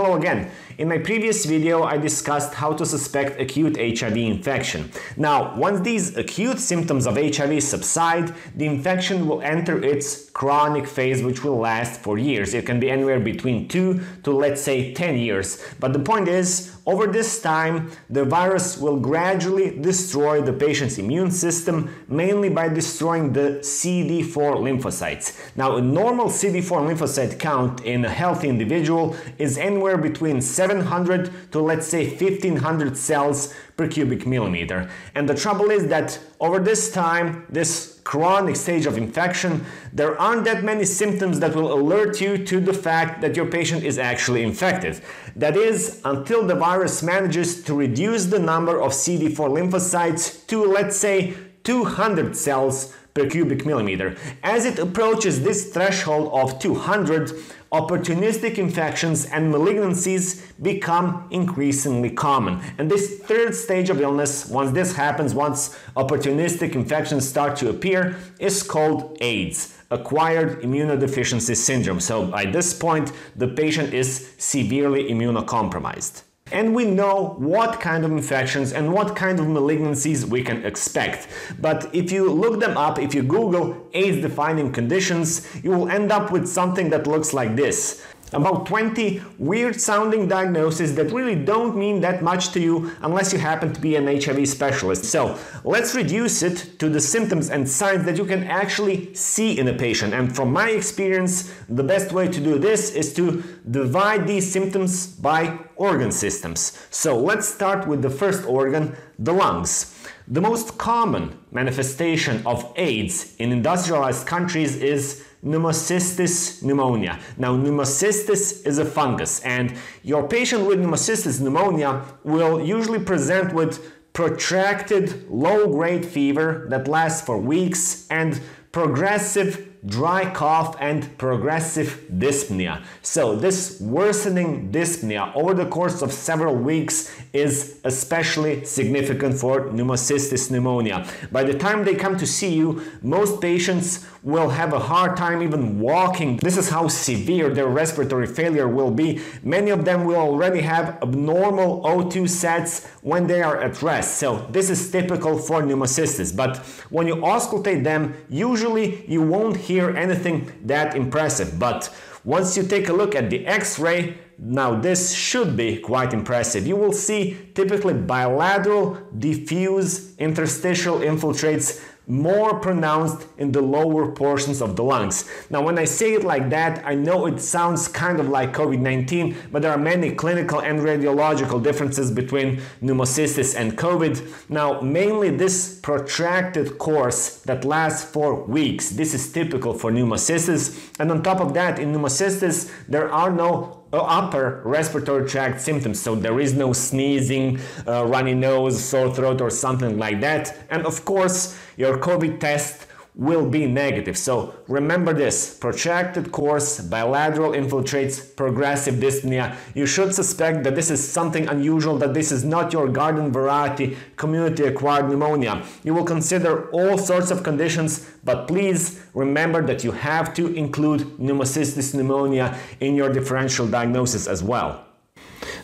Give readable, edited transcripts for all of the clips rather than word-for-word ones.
Hello again. In my previous video I discussed how to suspect acute HIV infection. Now, once these acute symptoms of HIV subside, the infection will enter its chronic phase, which will last for years. It can be anywhere between 2 to let's say 10 years. But the point is, over this time, the virus will gradually destroy the patient's immune system, mainly by destroying the CD4 lymphocytes. Now, a normal CD4 lymphocyte count in a healthy individual is anywhere between 700 to let's say 1500 cells per cubic millimeter. And the trouble is that over this time, this chronic stage of infection, there aren't that many symptoms that will alert you to the fact that your patient is actually infected. That is, until the virus manages to reduce the number of CD4 lymphocytes to let's say 200 cells per cubic millimeter. As it approaches this threshold of 200, opportunistic infections and malignancies become increasingly common. And this third stage of illness, once this happens, once opportunistic infections start to appear, is called AIDS, acquired immunodeficiency syndrome. So by this point, the patient is severely immunocompromised. And we know what kind of infections and what kind of malignancies we can expect. But if you look them up, if you Google AIDS-defining conditions, you will end up with something that looks like this. About 20 weird-sounding diagnoses that really don't mean that much to you unless you happen to be an HIV specialist. So let's reduce it to the symptoms and signs that you can actually see in a patient. And from my experience, the best way to do this is to divide these symptoms by organ systems. So let's start with the first organ, the lungs. The most common manifestation of AIDS in industrialized countries is Pneumocystis pneumonia. Now, pneumocystis is a fungus, and your patient with pneumocystis pneumonia will usually present with protracted low-grade fever that lasts for weeks and progressive dry cough and progressive dyspnea. So this worsening dyspnea over the course of several weeks is especially significant for pneumocystis pneumonia. By the time they come to see you, most patients will have a hard time even walking. This is how severe their respiratory failure will be. Many of them will already have abnormal O2 sats when they are at rest. So this is typical for pneumocystis. But when you auscultate them, usually you won't hear anything that impressive. But once you take a look at the X-ray, now this should be quite impressive. You will see typically bilateral diffuse interstitial infiltrates more pronounced in the lower portions of the lungs. Now, when I say it like that, I know it sounds kind of like COVID-19, but there are many clinical and radiological differences between pneumocystis and COVID. Now, mainly this protracted course that lasts for weeks, this is typical for pneumocystis. And on top of that, in pneumocystis, there are no upper respiratory tract symptoms, so there is no sneezing, runny nose, sore throat or something like that. And of course, your COVID test will be negative. So remember this: protracted course, bilateral infiltrates, progressive dyspnea. You should suspect that this is something unusual, that this is not your garden variety community-acquired pneumonia. You will consider all sorts of conditions, but please remember that you have to include pneumocystis pneumonia in your differential diagnosis as well.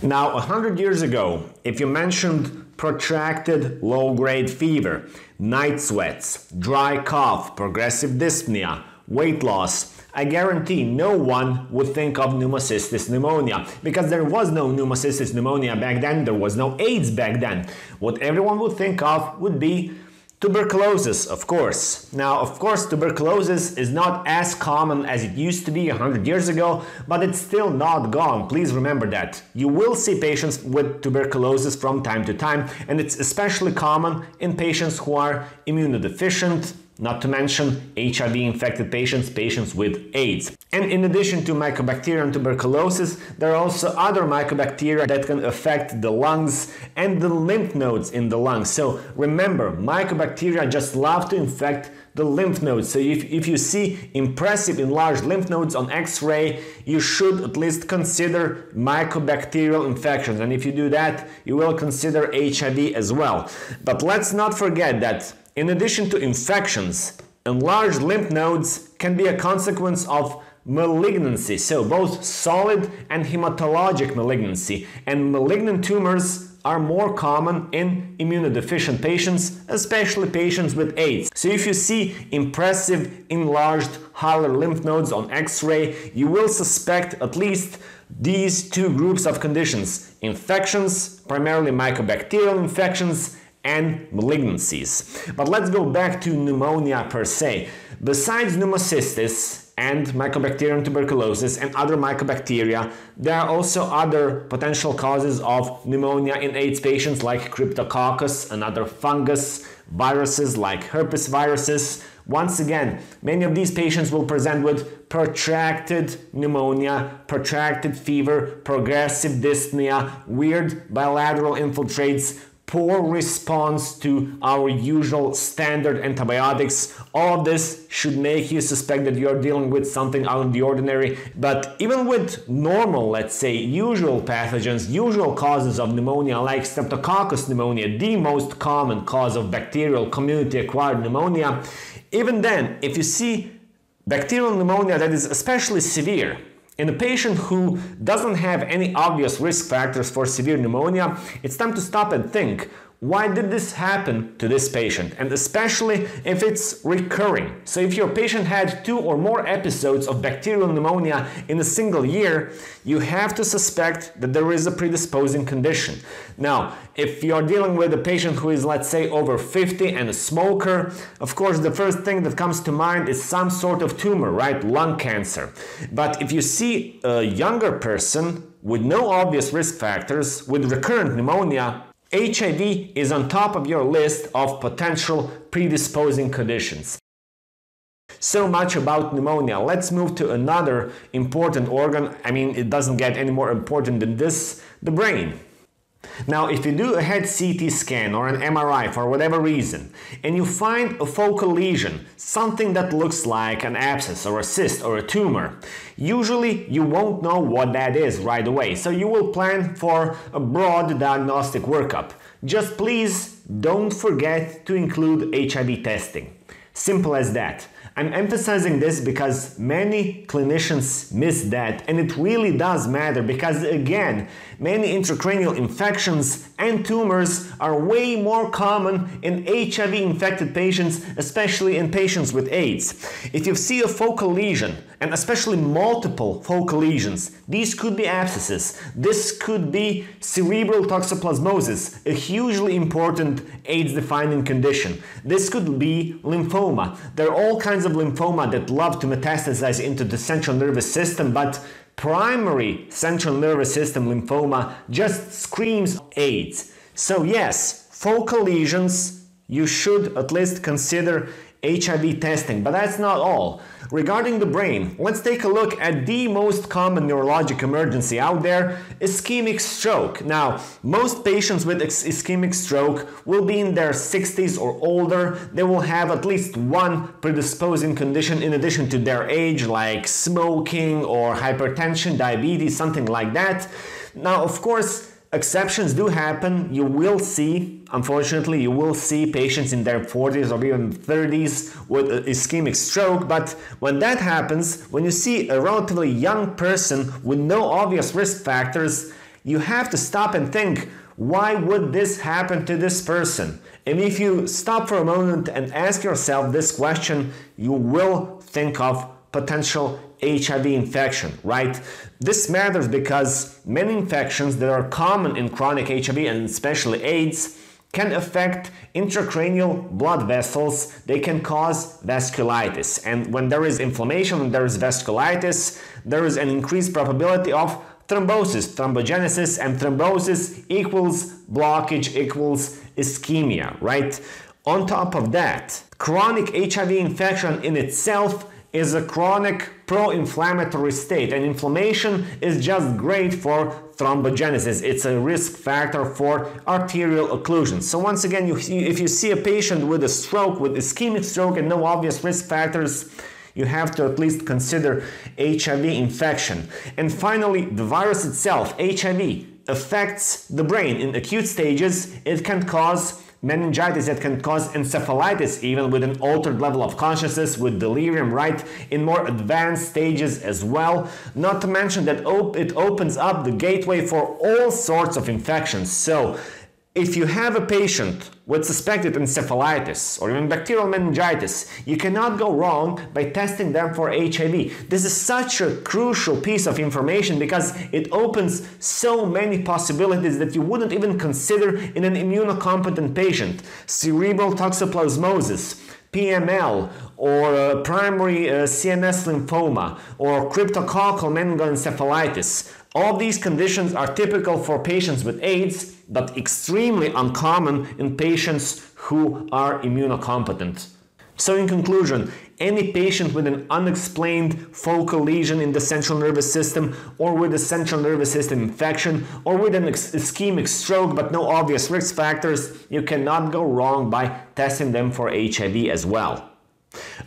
Now, 100 years ago, if you mentioned protracted low-grade fever, night sweats, dry cough, progressive dyspnea, weight loss, I guarantee no one would think of pneumocystis pneumonia, because there was no pneumocystis pneumonia back then, there was no AIDS back then. What everyone would think of would be tuberculosis, of course. Now, of course, tuberculosis is not as common as it used to be 100 years ago, but it's still not gone. Please remember that. You will see patients with tuberculosis from time to time, and it's especially common in patients who are immunodeficient, not to mention HIV-infected patients, patients with AIDS. And in addition to mycobacterium tuberculosis, there are also other mycobacteria that can affect the lungs and the lymph nodes in the lungs. So remember, mycobacteria just love to infect the lymph nodes. So if you see impressive enlarged lymph nodes on X-ray, you should at least consider mycobacterial infections. And if you do that, you will consider HIV as well. But let's not forget that in addition to infections, enlarged lymph nodes can be a consequence of malignancy, so both solid and hematologic malignancy, and malignant tumors are more common in immunodeficient patients, especially patients with AIDS. So if you see impressive enlarged hilar lymph nodes on X-ray, you will suspect at least these two groups of conditions: infections, primarily mycobacterial infections, and malignancies. But let's go back to pneumonia per se. Besides pneumocystis and mycobacterium tuberculosis and other mycobacteria, there are also other potential causes of pneumonia in AIDS patients, like cryptococcus, another fungus, viruses like herpes viruses. Once again, many of these patients will present with protracted pneumonia, protracted fever, progressive dyspnea, weird bilateral infiltrates, poor response to our usual standard antibiotics. All of this should make you suspect that you're dealing with something out of the ordinary. But even with normal, let's say, usual pathogens, usual causes of pneumonia like Streptococcus pneumonia, the most common cause of bacterial community-acquired pneumonia, even then, if you see bacterial pneumonia that is especially severe, in a patient who doesn't have any obvious risk factors for severe pneumonia, it's time to stop and think, why did this happen to this patient? And especially if it's recurring. So if your patient had 2 or more episodes of bacterial pneumonia in a single year, you have to suspect that there is a predisposing condition. Now, if you're dealing with a patient who is, let's say, over 50 and a smoker, of course, the first thing that comes to mind is some sort of tumor, right? Lung cancer. But if you see a younger person with no obvious risk factors, with recurrent pneumonia, HIV is on top of your list of potential predisposing conditions. So much about pneumonia. Let's move to another important organ. I mean, it doesn't get any more important than this, the brain. Now, if you do a head CT scan or an MRI for whatever reason, and you find a focal lesion, something that looks like an abscess or a cyst or a tumor, usually you won't know what that is right away, so you will plan for a broad diagnostic workup. Just please don't forget to include HIV testing. Simple as that. I'm emphasizing this because many clinicians miss that, and it really does matter because, again, many intracranial infections and tumors are way more common in HIV-infected patients, especially in patients with AIDS. If you see a focal lesion, and especially multiple focal lesions, these could be abscesses, this could be cerebral toxoplasmosis, a hugely important AIDS-defining condition, this could be lymphoma. There are all kinds of lymphoma that love to metastasize into the central nervous system, but primary central nervous system lymphoma just screams AIDS. So yes, focal lesions, you should at least consider HIV testing, but that's not all. Regarding the brain, let's take a look at the most common neurologic emergency out there, ischemic stroke. Now, most patients with ischemic stroke will be in their 60s or older. They will have at least one predisposing condition in addition to their age, like smoking or hypertension, diabetes, something like that. Now, of course, exceptions do happen. You will see, unfortunately, you will see patients in their 40s or even 30s with ischemic stroke, but when that happens, when you see a relatively young person with no obvious risk factors, you have to stop and think, why would this happen to this person? And if you stop for a moment and ask yourself this question, you will think of potential HIV infection, right? This matters because many infections that are common in chronic HIV and especially AIDS can affect intracranial blood vessels. They can cause vasculitis. And when there is inflammation, when there is vasculitis, there is an increased probability of thrombosis, thrombogenesis, and thrombosis equals blockage equals ischemia, right? On top of that, chronic HIV infection in itself is a chronic pro-inflammatory state, and inflammation is just great for thrombogenesis. It's a risk factor for arterial occlusion. So once again, if you see a patient with a stroke, with ischemic stroke and no obvious risk factors, you have to at least consider HIV infection. And finally, the virus itself, HIV, affects the brain. In acute stages, it can cause meningitis that can cause encephalitis even with an altered level of consciousness, with delirium, right, in more advanced stages as well. Not to mention that it opens up the gateway for all sorts of infections. So if you have a patient with suspected encephalitis or even bacterial meningitis, you cannot go wrong by testing them for HIV. This is such a crucial piece of information because it opens so many possibilities that you wouldn't even consider in an immunocompetent patient. Cerebral toxoplasmosis, PML, or primary CNS lymphoma, or cryptococcal meningoencephalitis. All these conditions are typical for patients with AIDS, but extremely uncommon in patients who are immunocompetent. So in conclusion, any patient with an unexplained focal lesion in the central nervous system, or with a central nervous system infection, or with an ischemic stroke but no obvious risk factors, you cannot go wrong by testing them for HIV as well.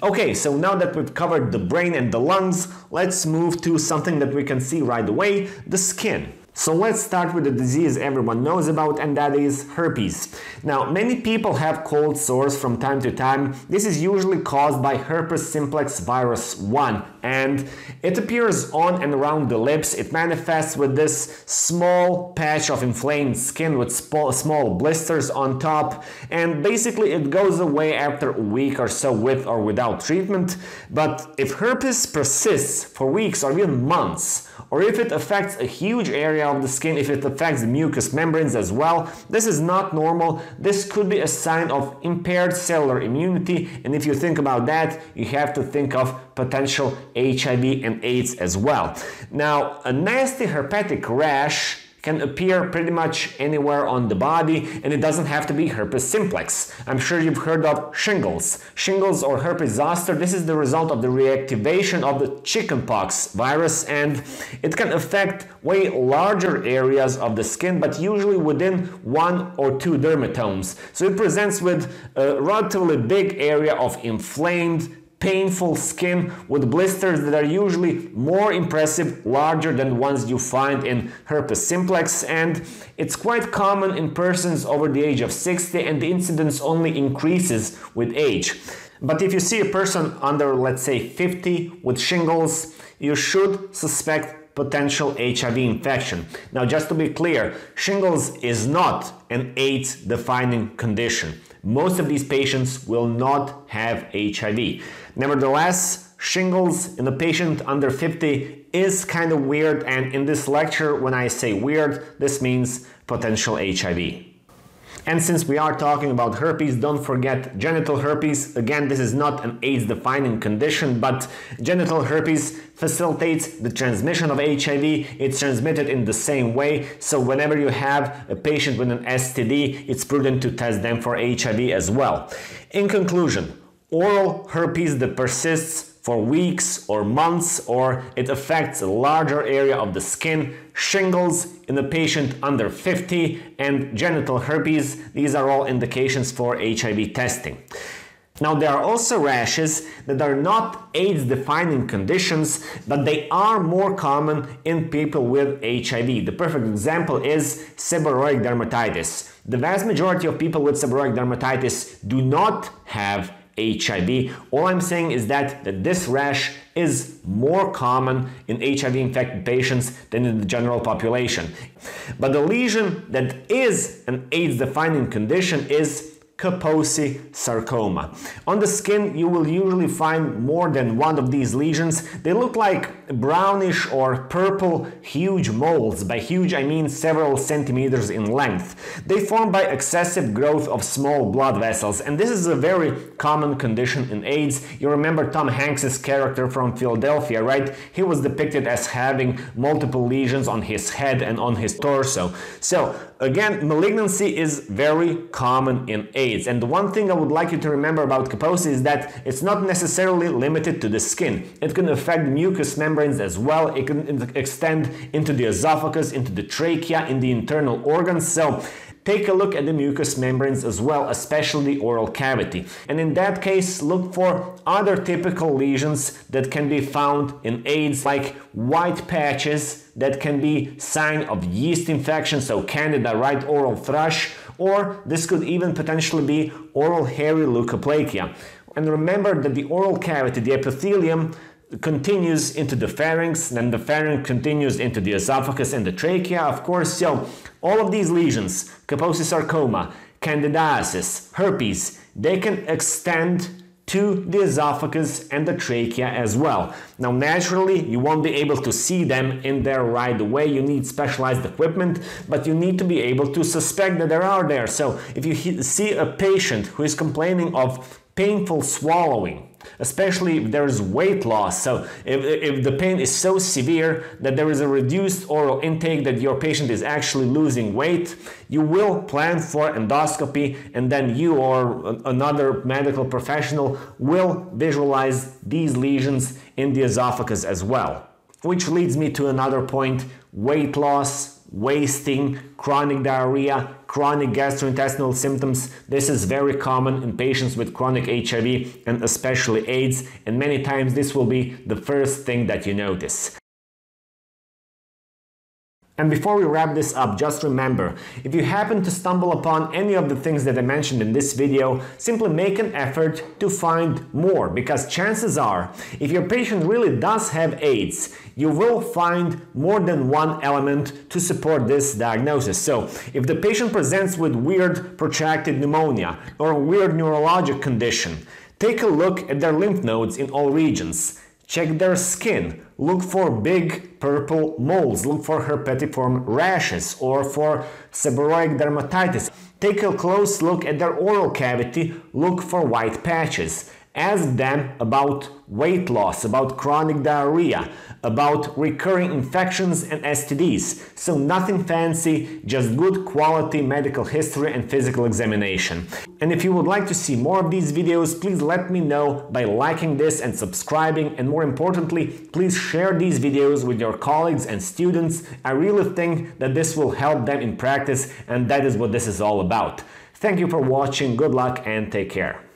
Okay, so now that we've covered the brain and the lungs, let's move to something that we can see right away, the skin. So let's start with the disease everyone knows about, and that is herpes. Now, many people have cold sores from time to time. This is usually caused by herpes simplex virus 1, and it appears on and around the lips. It manifests with this small patch of inflamed skin with small blisters on top, and basically it goes away after a week or so with or without treatment. But if herpes persists for weeks or even months, or if it affects a huge area of the skin, if it affects the mucous membranes as well, this is not normal. This could be a sign of impaired cellular immunity, and if you think about that, you have to think of potential HIV and AIDS as well. Now, a nasty herpetic rash can appear pretty much anywhere on the body, and it doesn't have to be herpes simplex. I'm sure you've heard of shingles. Shingles or herpes zoster, this is the result of the reactivation of the chickenpox virus, and it can affect way larger areas of the skin, but usually within 1 or 2 dermatomes. So it presents with a relatively big area of inflamed, painful skin with blisters that are usually more impressive, larger than ones you find in herpes simplex, and it's quite common in persons over the age of 60, and the incidence only increases with age. But if you see a person under, let's say, 50 with shingles, you should suspect potential HIV infection. Now, just to be clear, shingles is not an AIDS-defining condition. Most of these patients will not have HIV. Nevertheless, shingles in a patient under 50 is kind of weird, and in this lecture, when I say weird, this means potential HIV. And since we are talking about herpes, don't forget genital herpes. Again, this is not an AIDS-defining condition, but genital herpes facilitates the transmission of HIV. It's transmitted in the same way, so whenever you have a patient with an STD, it's prudent to test them for HIV as well. In conclusion, oral herpes that persists for weeks or months, or it affects a larger area of the skin, shingles in a patient under 50, and genital herpes, these are all indications for HIV testing. Now, there are also rashes that are not AIDS-defining conditions, but they are more common in people with HIV. The perfect example is seborrheic dermatitis. The vast majority of people with seborrheic dermatitis do not have HIV. All I'm saying is that this rash is more common in HIV-infected patients than in the general population. But the lesion that is an AIDS-defining condition is Kaposi sarcoma. On the skin, you will usually find more than one of these lesions. They look like brownish or purple huge moles. By huge, I mean several centimeters in length. They form by excessive growth of small blood vessels, and this is a very common condition in AIDS. You remember Tom Hanks's character from Philadelphia, right? He was depicted as having multiple lesions on his head and on his torso. So again, malignancy is very common in AIDS. And the one thing I would like you to remember about Kaposi is that it's not necessarily limited to the skin. It can affect mucous membranes as well. It can extend into the esophagus, into the trachea, in the internal organs. So Take a look at the mucous membranes as well, especially the oral cavity. And in that case, look for other typical lesions that can be found in AIDS, like white patches that can be sign of yeast infection, so candida, right oral thrush, or this could even potentially be oral hairy leukoplakia. And remember that the oral cavity, the epithelium, continues into the pharynx, then the pharynx continues into the esophagus and the trachea, of course. So all of these lesions, Kaposi sarcoma, candidiasis, herpes, they can extend to the esophagus and the trachea as well. Now naturally you won't be able to see them in there right away, you need specialized equipment, but you need to be able to suspect that they are there. So if you see a patient who is complaining of painful swallowing, especially if there is weight loss, so if the pain is so severe that there is a reduced oral intake that your patient is actually losing weight, you will plan for endoscopy, and then you or another medical professional will visualize these lesions in the esophagus as well. Which leads me to another point: weight loss, wasting, chronic diarrhea, chronic gastrointestinal symptoms. This is very common in patients with chronic HIV and especially AIDS, and many times this will be the first thing that you notice. And before we wrap this up, just remember, if you happen to stumble upon any of the things that I mentioned in this video, simply make an effort to find more, because chances are, if your patient really does have AIDS, you will find more than one element to support this diagnosis. So if the patient presents with weird protracted pneumonia or a weird neurologic condition, take a look at their lymph nodes in all regions. Check their skin, look for big purple moles, look for herpetiform rashes or for seborrheic dermatitis. Take a close look at their oral cavity, look for white patches. Ask them about weight loss, about chronic diarrhea, about recurring infections and STDs. So nothing fancy, just good quality medical history and physical examination. And if you would like to see more of these videos, please let me know by liking this and subscribing, and more importantly, please share these videos with your colleagues and students. I really think that this will help them in practice, and that is what this is all about. Thank you for watching, good luck and take care.